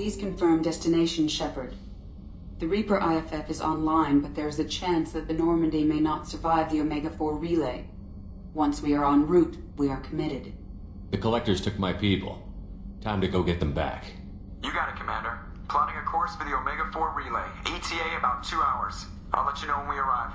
Please confirm destination, Shepard. The Reaper IFF is online, but there is a chance that the Normandy may not survive the Omega-4 Relay. Once we are en route, we are committed. The Collectors took my people. Time to go get them back. You got it, Commander. Plotting a course for the Omega-4 Relay. ETA about 2 hours. I'll let you know when we arrive.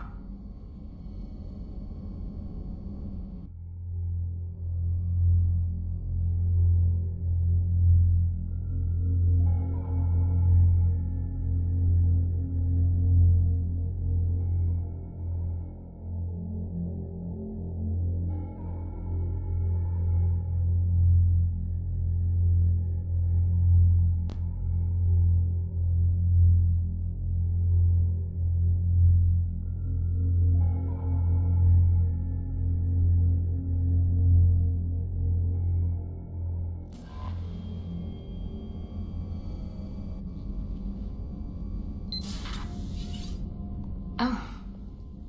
Oh,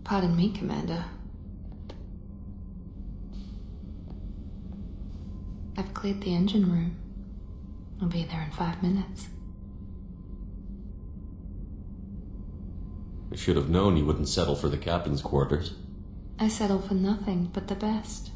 pardon me, Commander. I've cleared the engine room. I'll be there in 5 minutes. I should have known you wouldn't settle for the captain's quarters. I settle for nothing but the best.